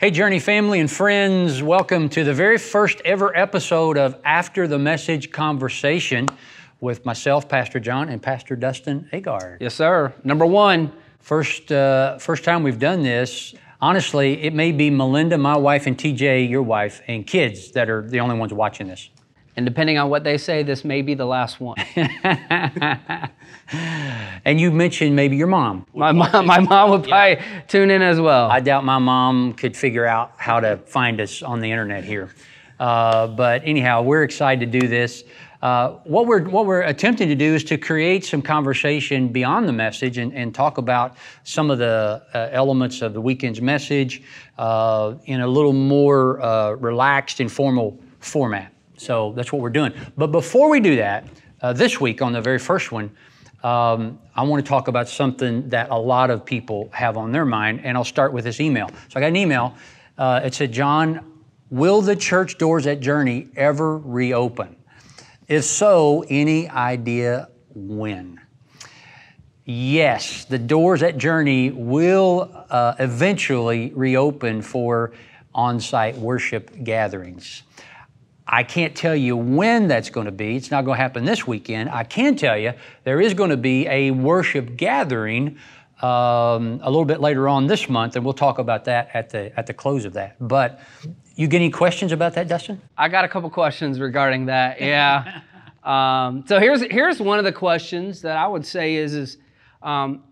Hey, Journey family and friends, welcome to the very first ever episode of After the Message Conversation with myself, Pastor John, and Pastor Dustin Agard. Yes, sir. Number one. First time we've done this. Honestly, it may be Melinda, my wife, and TJ, your wife, and kids that are the only ones watching this. And depending on what they say, this may be the last one. And you mentioned maybe your mom. My mom would probably tune in as well. I doubt my mom could figure out how to find us on the internet here. But anyhow, we're excited to do this. What we're attempting to do is to create some conversation beyond the message and talk about some of the elements of the weekend's message in a little more relaxed, informal format. So that's what we're doing. But before we do that, this week on the very first one, I want to talk about something that a lot of people have on their mind, and I'll start with this email. So I got an email. It said, John, will the church doors at Journey ever reopen? If so, any idea when? Yes, the doors at Journey will eventually reopen for on-site worship gatherings. I can't tell you when that's going to be. It's not going to happen this weekend. I can tell you there is going to be a worship gathering a little bit later on this month, and we'll talk about that at the close of that. But you get any questions about that, Dustin? I got a couple questions regarding that. Yeah. So here's one of the questions that I would say is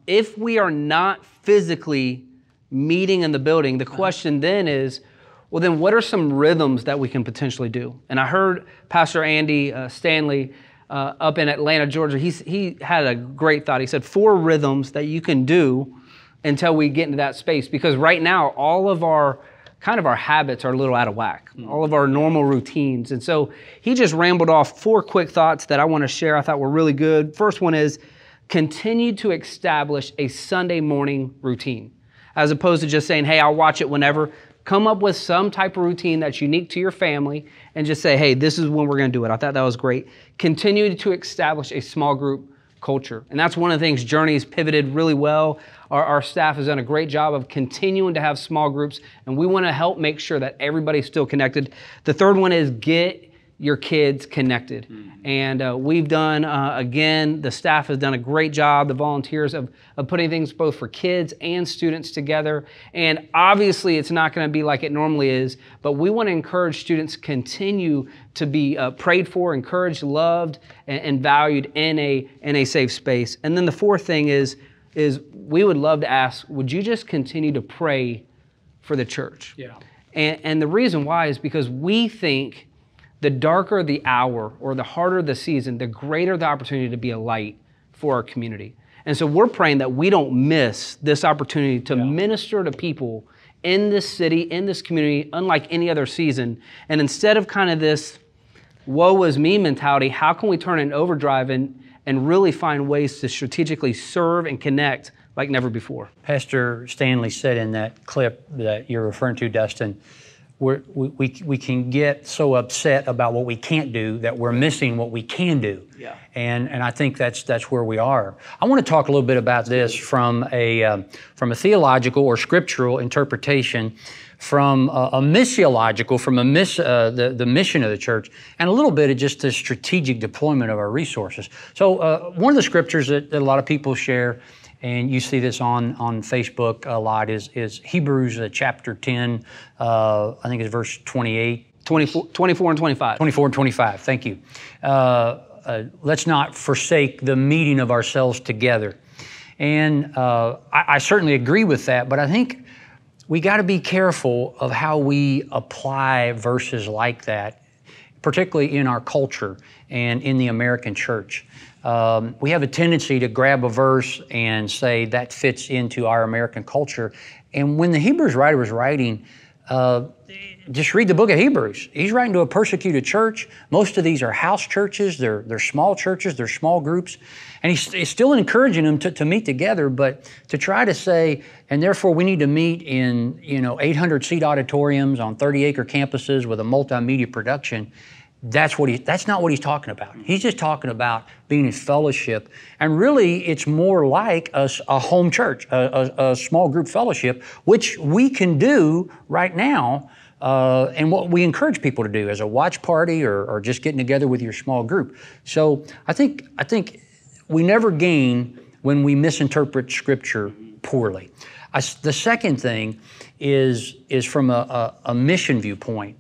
if we are not physically meeting in the building, the question then is, well, then what are some rhythms that we can potentially do? And I heard Pastor Andy Stanley up in Atlanta, Georgia, he had a great thought. He said 4 rhythms that you can do until we get into that space. Because right now, all of our habits are a little out of whack, all of our normal routines. And so he just rambled off 4 quick thoughts that I want to share I thought were really good. First one is continue to establish a Sunday morning routine. As opposed to just saying, hey, I'll watch it whenever. Come up with some type of routine that's unique to your family and just say, hey, this is when we're going to do it. I thought that was great. Continue to establish a small group culture. And that's one of the things Journey's pivoted really well. Our staff has done a great job of continuing to have small groups, and we want to help make sure that everybody's still connected. The third one is get your kids connected. Mm-hmm. And we've done, again, the staff has done a great job, the volunteers, of putting things both for kids and students together. And obviously it's not gonna be like it normally is, but we wanna encourage students continue to be prayed for, encouraged, loved, and valued in a safe space. And then the fourth thing is we would love to ask, would you just continue to pray for the church? Yeah. And the reason why is because we think the darker the hour or the harder the season, the greater the opportunity to be a light for our community. And so we're praying that we don't miss this opportunity to minister to people in this city, in this community, unlike any other season. And instead of kind of this woe is me mentality, how can we turn an overdrive and really find ways to strategically serve and connect like never before? Pastor Stanley said in that clip that you're referring to, Dustin, We can get so upset about what we can't do that we're missing what we can do. Yeah. And I think that's where we are. I want to talk a little bit about this from a theological or scriptural interpretation, from a missiological, the mission of the church, and a little bit of just the strategic deployment of our resources. So one of the scriptures that a lot of people share, and you see this on Facebook a lot, is Hebrews chapter 10, I think it's verse 24 and 25. 24 and 25, thank you. Let's not forsake the meeting of ourselves together. And I certainly agree with that, but I think we gotta be careful of how we apply verses like that, particularly in our culture and in the American church. We have a tendency to grab a verse and say that fits into our American culture. And when the Hebrews writer was writing, just read the book of Hebrews. He's writing to a persecuted church. Most of these are house churches. They're small churches. They're small groups. And he's still encouraging them to meet together, but to try to say, and therefore we need to meet in 800-seat auditoriums on 30-acre campuses with a multimedia production, That's not what he's talking about. He's just talking about being in fellowship. And really, it's more like a home church, a small group fellowship, which we can do right now, and what we encourage people to do as a watch party or just getting together with your small group. So I think we never gain when we misinterpret Scripture poorly. The second thing is from a mission viewpoint.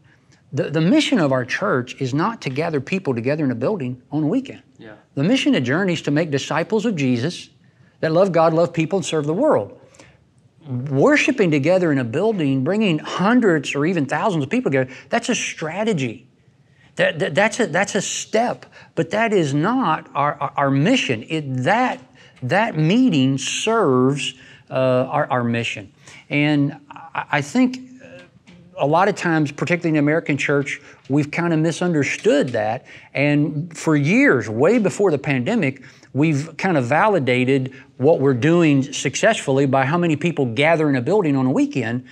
The mission of our church is not to gather people together in a building on a weekend. Yeah. The mission of Journey is to make disciples of Jesus that love God, love people, and serve the world. Worshiping together in a building, bringing hundreds or even thousands of people together, that's a strategy. That's a step, but that is not our mission. That meeting serves our mission. And I think a lot of times, particularly in the American church, we've kind of misunderstood that. And for years, way before the pandemic, we've kind of validated what we're doing successfully by how many people gather in a building on a weekend,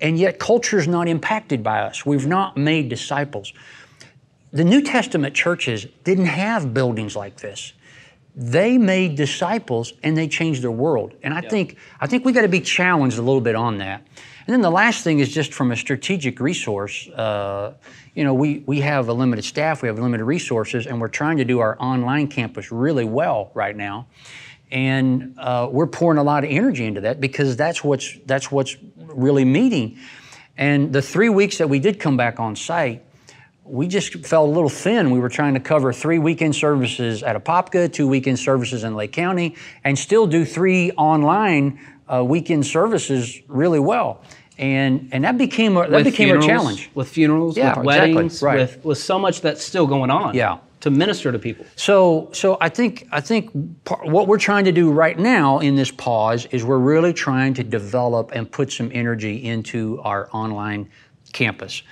and yet culture's not impacted by us. We've not made disciples. The New Testament churches didn't have buildings like this. They made disciples and they changed their world. And I think we got to be challenged a little bit on that. And then the last thing is just from a strategic resource. We have a limited staff, we have limited resources, and we're trying to do our online campus really well right now. And we're pouring a lot of energy into that because that's what's really meeting. And the 3 weeks that we did come back on site, we just fell a little thin. We were trying to cover 3 weekend services at Apopka, 2 weekend services in Lake County, and still do 3 online weekend services really well. And that became a challenge. With funerals, with weddings, exactly, right, with so much that's still going on. Yeah. To minister to people. So I think what we're trying to do right now in this pause is we're really trying to develop and put some energy into our online campus.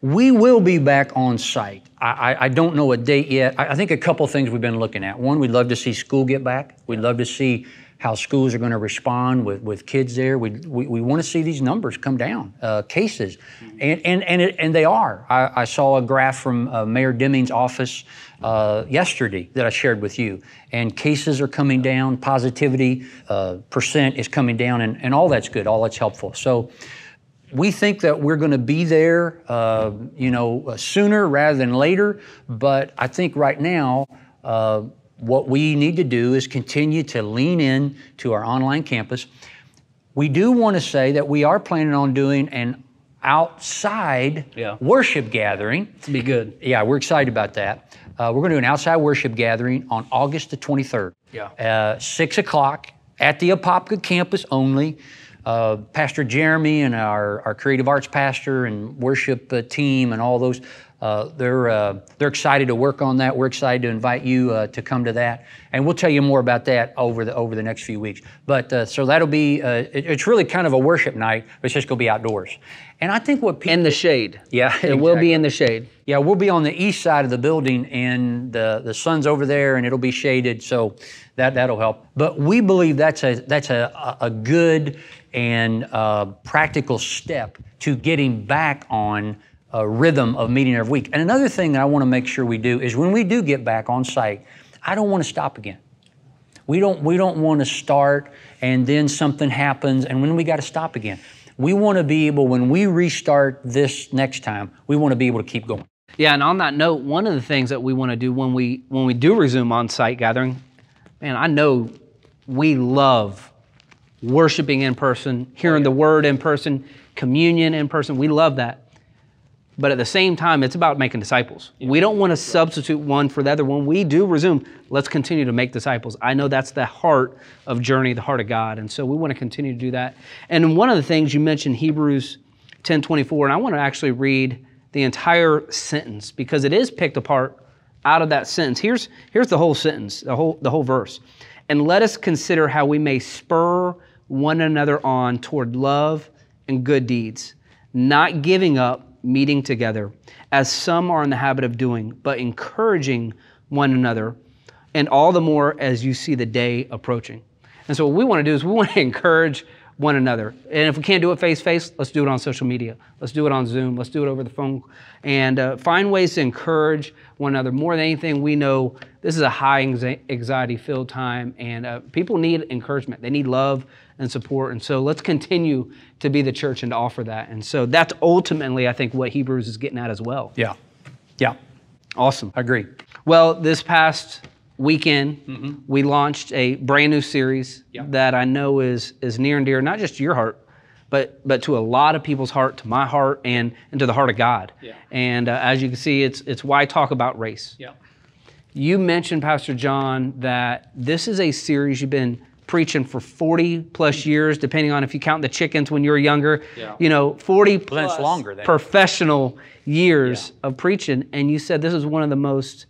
We will be back on site. I don't know a date yet. I think a couple things we've been looking at. One, we'd love to see school get back. We'd love to see how schools are going to respond with kids there. We want to see these numbers come down, cases, and they are. I saw a graph from Mayor Deming's office yesterday that I shared with you, and cases are coming down, positivity percent is coming down, and all that's good, all that's helpful. So we think that we're going to be there, sooner rather than later. But I think right now, what we need to do is continue to lean in to our online campus. We do want to say that we are planning on doing an outside worship gathering. It'd be good. Yeah, we're excited about that. We're going to do an outside worship gathering on August the 23rd. Yeah. 6 o'clock at the Apopka campus only. Pastor Jeremy and our creative arts pastor and worship team and all those, they're excited to work on that. We're excited to invite you to come to that. And we'll tell you more about that over the next few weeks. But so that'll be, it's really kind of a worship night, but it's just going to be outdoors. And I think what people— in the shade. Yeah. It will be in the shade. Yeah, we'll be on the east side of the building, and the sun's over there, and it'll be shaded, so that'll help. But we believe that's a good and practical step to getting back on a rhythm of meeting every week. And another thing that I want to make sure we do is when we do get back on site, I don't want to stop again. We don't want to start and then something happens and when we got to stop again. We want to be able, when we restart this next time, we want to be able to keep going. Yeah, and on that note, one of the things that we want to do when we do resume on-site gathering, man, I know we love worshiping in person, hearing the Word in person, communion in person. We love that. But at the same time, it's about making disciples. Yeah. We don't want to substitute one for the other. When we do resume, let's continue to make disciples. I know that's the heart of Journey, the heart of God. And so we want to continue to do that. And one of the things you mentioned, Hebrews 10:24, and I want to actually read the entire sentence because it is picked apart out of that sentence. Here's the whole sentence, the whole verse. And let us consider how we may spur one another on toward love and good deeds, not giving up meeting together, as some are in the habit of doing, but encouraging one another, and all the more as you see the day approaching. And so what we want to do is we want to encourage one another. And if we can't do it face-to-face, let's do it on social media. Let's do it on Zoom. Let's do it over the phone. And find ways to encourage one another. More than anything, we know this is a high anxiety-filled time, and people need encouragement. They need love and support. And so let's continue to be the church and to offer that. And so that's ultimately, I think, what Hebrews is getting at as well. Yeah. Yeah. Awesome. I agree. Well, this past weekend, we launched a brand new series that I know is near and dear, not just to your heart, but to a lot of people's heart, to my heart, and to the heart of God. Yeah. And as you can see, it's why I talk about race. Yeah. You mentioned, Pastor John, that this is a series you've been preaching for 40 plus years, depending on if you count the chickens when you were younger, you know, 40 plus longer professional years of preaching. And you said this is one of the most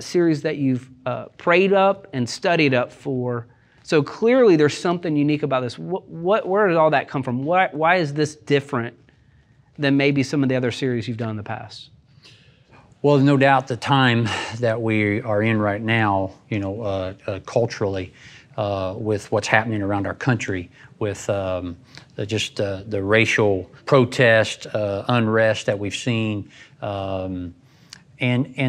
series that you've prayed up and studied up for. So clearly there's something unique about this. Where did all that come from? Why is this different than maybe some of the other series you've done in the past? Well, no doubt the time that we are in right now, you know, culturally, with what's happening around our country, with the racial protest, unrest that we've seen, and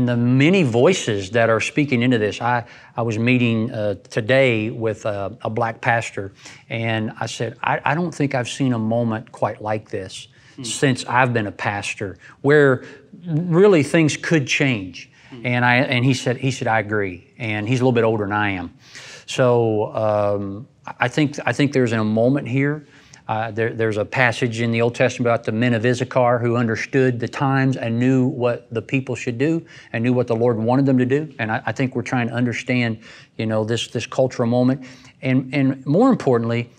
the many voices that are speaking into this. I was meeting today with a black pastor, and I said, I don't think I've seen a moment quite like this since I've been a pastor, where really things could change. And he said, I agree. And he's a little bit older than I am. So I think there's a moment here. There's a passage in the Old Testament about the men of Issachar who understood the times and knew what the people should do and knew what the Lord wanted them to do. And I think we're trying to understand, you know, this cultural moment. And more importantly,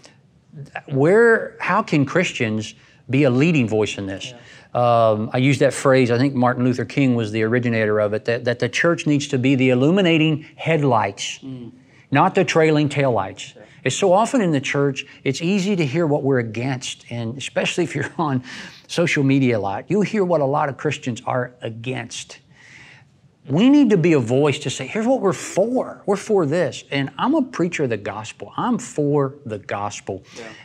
how can Christians be a leading voice in this? Yeah. I use that phrase, I think Martin Luther King was the originator of it, that the church needs to be the illuminating headlights, not the trailing taillights. Sure. It's so often in the church, it's easy to hear what we're against, and especially if you're on social media a lot, you hear what a lot of Christians are against. We need to be a voice to say, here's what we're for. We're for this. And I'm a preacher of the gospel. I'm for the gospel.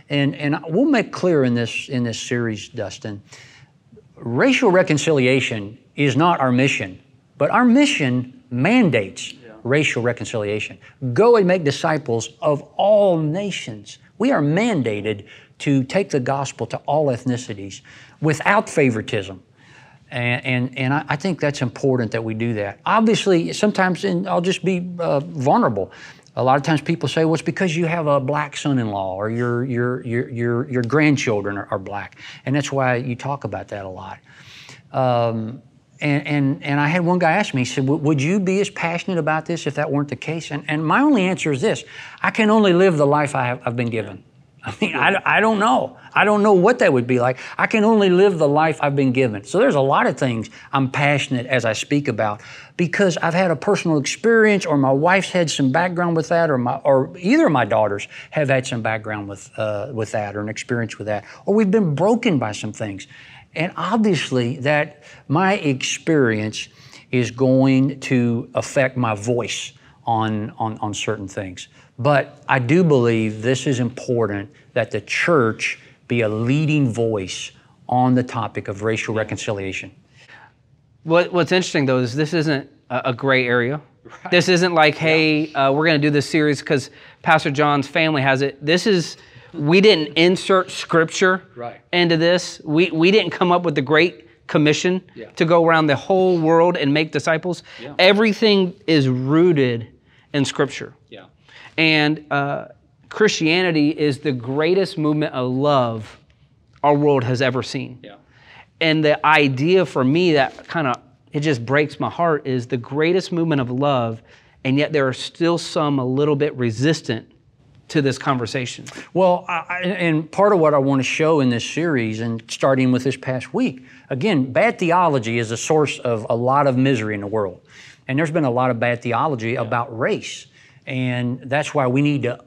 Yeah. And we'll make clear in this series, Dustin, racial reconciliation is not our mission, but our mission mandates racial reconciliation. Go and make disciples of all nations. We are mandated to take the gospel to all ethnicities without favoritism. And I think that's important that we do that. Obviously, sometimes, and I'll just be vulnerable. A lot of times people say, well, it's because you have a black son-in-law or your grandchildren are black. And that's why you talk about that a lot. And I had one guy ask me, he said, would you be as passionate about this if that weren't the case? And my only answer is this: I can only live the life I've been given. I mean, I don't know. I don't know what that would be like. I can only live the life I've been given. So there's a lot of things I'm passionate as I speak about because I've had a personal experience, or my wife's had some background with that, or either of my daughters have had some background with that, or an experience with that, or we've been broken by some things. And obviously that my experience is going to affect my voice on certain things. But I do believe this is important, that the church be a leading voice on the topic of racial reconciliation. What's interesting, though, is this isn't a gray area. Right. This isn't like, hey, we're going to do this series because Pastor John's family has it. This is, we didn't insert scripture into this. We didn't come up with the Great Commission to go around the whole world and make disciples. Yeah. Everything is rooted in scripture. Yeah. And Christianity is the greatest movement of love our world has ever seen. Yeah. And the idea for me that kind of, it just breaks my heart, is the greatest movement of love, and yet there are still some a little bit resistant to this conversation. Well, and part of what I want to show in this series, and starting with this past week, again, bad theology is a source of a lot of misery in the world. And there's been a lot of bad theology about race. And that's why we need to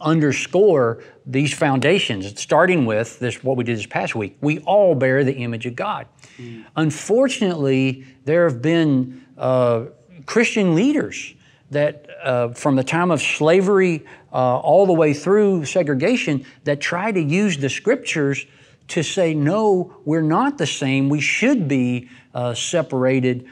underscore these foundations, starting with this, what we did this past week. We all bear the image of God. Unfortunately, there have been Christian leaders that from the time of slavery all the way through segregation that try to use the scriptures to say, no, we're not the same. We should be separated.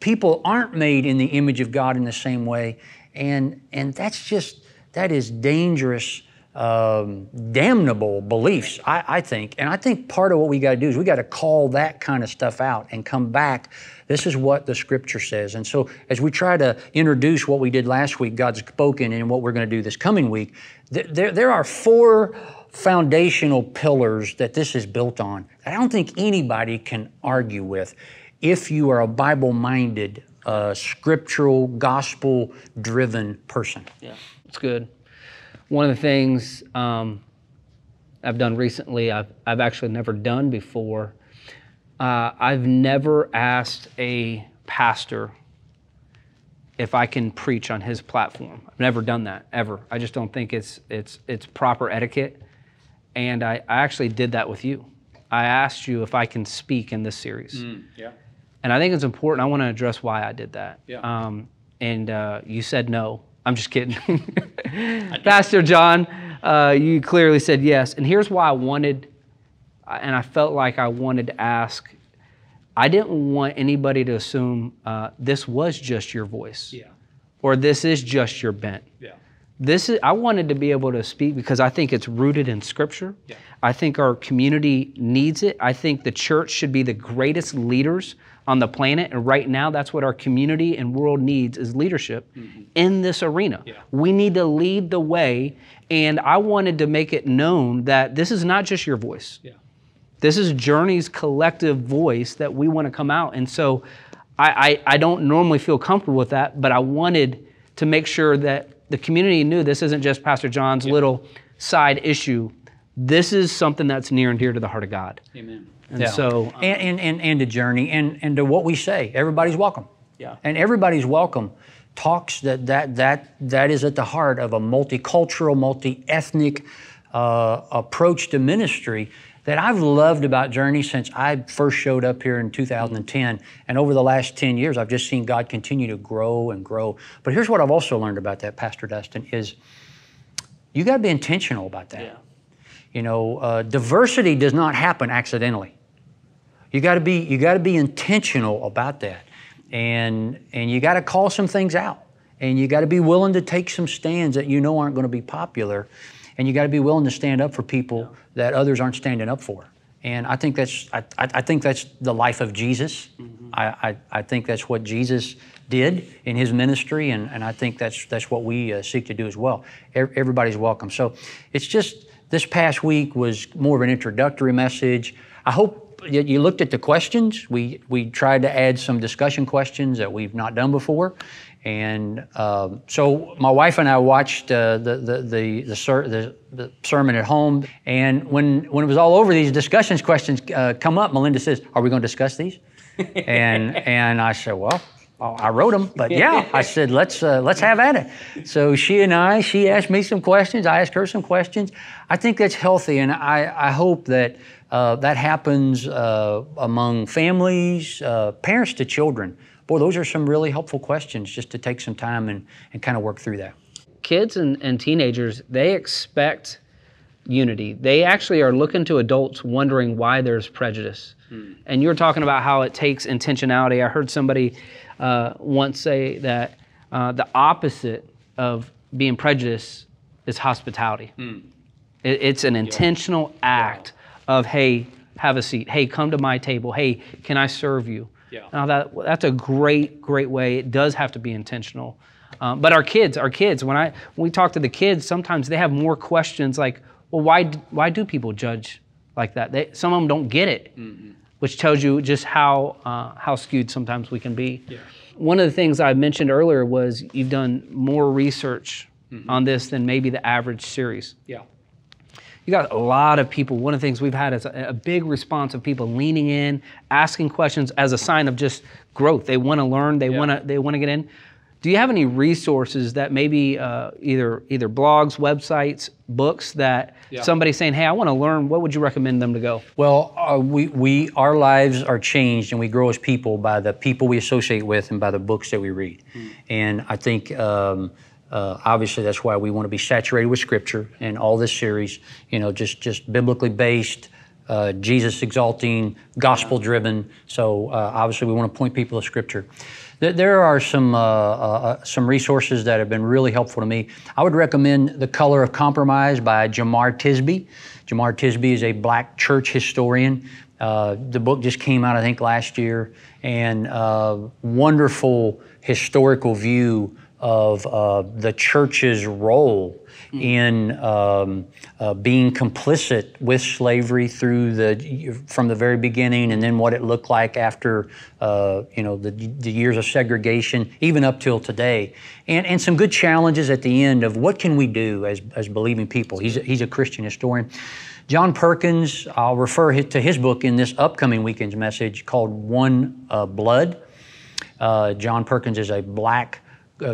People aren't made in the image of God in the same way. And that's just, that is dangerous, damnable beliefs, I think. And I think part of what we got to do is we got to call that kind of stuff out and come back. This is what the scripture says. And so as we try to introduce what we did last week, God's spoken, and what we're going to do this coming week, there are four foundational pillars that this is built on. I don't think anybody can argue with if you are a Bible-minded, scriptural, gospel-driven person. Yeah, that's good. One of the things I've done recently, I've actually never done before, I've never asked a pastor if I can preach on his platform. I've never done that, ever. I just don't think it's proper etiquette. And I actually did that with you. I asked you if I can speak in this series. Yeah. And I think it's important. I want to address why I did that. Yeah. You said no. I'm just kidding. Pastor John, you clearly said yes. And here's why I wanted, and I felt like I wanted to ask. I didn't want anybody to assume this was just your voice, yeah, or this is just your bent. Yeah. I wanted to be able to speak because I think it's rooted in Scripture. Yeah. I think our community needs it. I think the church should be the greatest leaders on the planet, and right now that's what our community and world needs is leadership in this arena. Yeah. We need to lead the way, and I wanted to make it known that this is not just your voice. Yeah. This is Journey's collective voice that we want to come out. And so I don't normally feel comfortable with that, but I wanted to make sure that the community knew this isn't just Pastor John's little side issue. This is something that's near and dear to the heart of God. Amen. And so and to Journey and to what we say, everybody's welcome. Yeah. And everybody's welcome talks that is at the heart of a multicultural, multi-ethnic approach to ministry that I've loved about Journey since I first showed up here in 2010. And over the last 10 years, I've just seen God continue to grow and grow. But here's what I've also learned about that, Pastor Dustin, is you got to be intentional about that. Yeah. You know, diversity does not happen accidentally. You got to be intentional about that. And you got to call some things out. And you got to be willing to take some stands that you know aren't going to be popular. And you got to be willing to stand up for people that others aren't standing up for. And I think that's the life of Jesus. Mm-hmm. I think that's what Jesus did in his ministry, and I think that's what we seek to do as well. Everybody's welcome. So it's just this past week was more of an introductory message. I hope you looked at the questions. We tried to add some discussion questions that we've not done before. And so my wife and I watched the sermon at home, and when it was all over, these discussions questions come up. Melinda says, "Are we going to discuss these?" and I said, "Well, I wrote them, but yeah," I said, "Let's have at it." So she asked me some questions. I asked her some questions. I think that's healthy, and I hope that that happens among families, parents to children. Boy, those are some really helpful questions just to take some time and kind of work through that. Kids and teenagers, they expect unity. They actually are looking to adults wondering why there's prejudice. And you're talking about how it takes intentionality. I heard somebody once say that the opposite of being prejudiced is hospitality. It's an intentional act of, hey, have a seat. Hey, come to my table. Hey, can I serve you? Yeah. Now that's a great way. It does have to be intentional. But our kids, when we talk to the kids, sometimes they have more questions like, well, why do people judge like that? Some of them don't get it, which tells you just how skewed sometimes we can be. Yeah. One of the things I mentioned earlier was you've done more research on this than maybe the average series. Yeah. You got a lot of people. One of the things we've had is a big response of people leaning in, asking questions as a sign of just growth. They want to learn. They want to get in. Do you have any resources that maybe either blogs, websites, books that somebody's saying, hey, I want to learn, what would you recommend them to go? Well, our lives are changed and we grow as people by the people we associate with and by the books that we read. Mm. And I think obviously that's why we want to be saturated with Scripture and all this series, you know, just biblically based, Jesus exalting, gospel driven. So obviously we want to point people to Scripture. There are some resources that have been really helpful to me. I would recommend The Color of Compromise by Jamar Tisby. Jamar Tisby is a black church historian. The book just came out, I think, last year, and wonderful historical view of the church's role in being complicit with slavery from the very beginning, and then what it looked like after the years of segregation, even up till today, and some good challenges at the end of what can we do as believing people. He's a Christian historian. John Perkins, I'll refer to his book in this upcoming weekend's message called One Blood. John Perkins is a black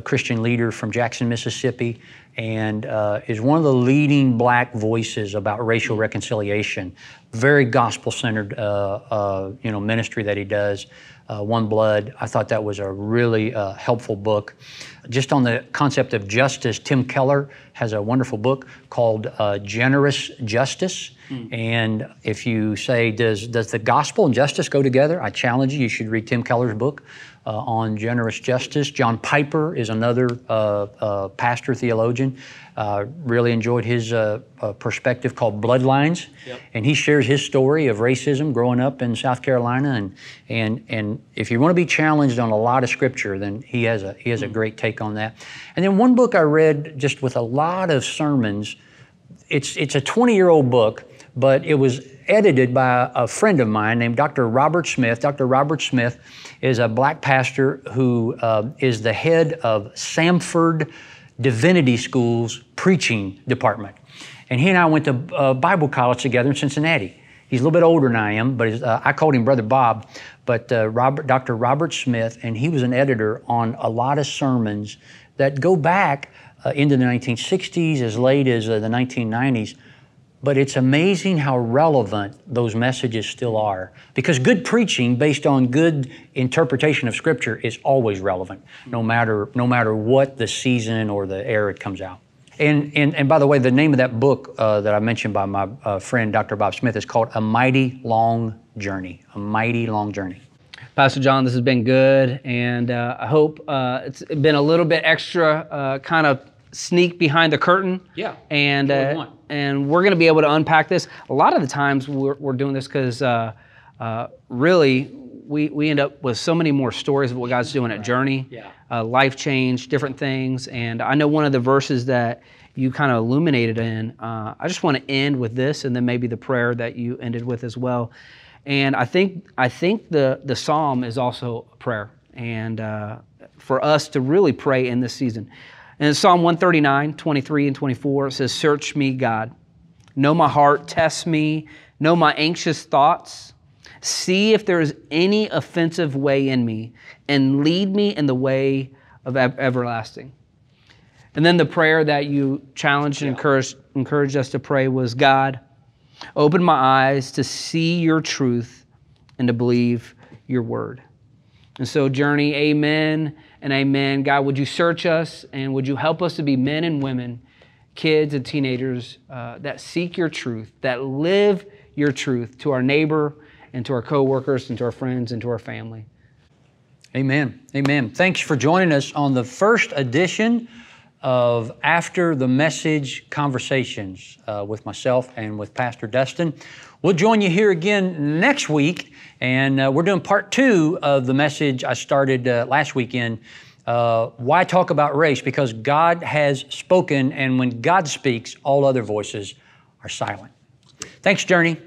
Christian leader from Jackson, Mississippi, and is one of the leading black voices about racial reconciliation. Very gospel-centered, ministry that he does. One Blood. I thought that was a really helpful book. Just on the concept of justice, Tim Keller has a wonderful book called Generous Justice. Mm. And if you say, does the gospel and justice go together? I challenge you. You should read Tim Keller's book on Generous Justice. John Piper is another pastor, theologian. Really enjoyed his perspective called Bloodlines. Yep. And he shares his story of racism growing up in South Carolina. And if you want to be challenged on a lot of Scripture, then he has a great take on that. And then one book I read just with a lot of sermons. It's a 20-year-old book, but it was edited by a friend of mine named Dr. Robert Smith. Dr. Robert Smith is a black pastor who is the head of Samford Divinity School's preaching department. And he and I went to Bible college together in Cincinnati. He's a little bit older than I am, but I called him Brother Bob. But Dr. Robert Smith, and he was an editor on a lot of sermons that go back into the 1960s, as late as the 1990s. But it's amazing how relevant those messages still are, because good preaching based on good interpretation of Scripture is always relevant, no matter what the season or the era it comes out. And by the way, the name of that book that I mentioned by my friend Dr. Bob Smith is called A Mighty Long Journey. A Mighty Long Journey. Pastor John, this has been good, and I hope it's been a little bit extra kind of sneak behind the curtain. Yeah. And we're going to be able to unpack this. A lot of the times we're doing this because really we end up with so many more stories of what God's doing at Journey, life change, different things. And I know one of the verses that you kind of illuminated in, I just want to end with this, and then maybe the prayer that you ended with as well. And I think the psalm is also a prayer, and for us to really pray in this season. And in Psalm 139, 23 and 24, it says, "Search me, God. Know my heart. Test me. Know my anxious thoughts. See if there is any offensive way in me, and lead me in the way of everlasting." And then the prayer that you challenged and encouraged us to pray was, "God, open my eyes to see your truth and to believe your word." And so, Journey, amen. And amen. God, would you search us, and would you help us to be men and women, kids and teenagers that seek your truth, that live your truth to our neighbor and to our coworkers and to our friends and to our family. Amen. Amen. Thanks for joining us on the first edition of After the Message Conversations with myself and with Pastor Dustin. We'll join you here again next week, and we're doing part 2 of the message I started last weekend, Why Talk About Race? Because God has spoken, and when God speaks, all other voices are silent. Thanks, Journey.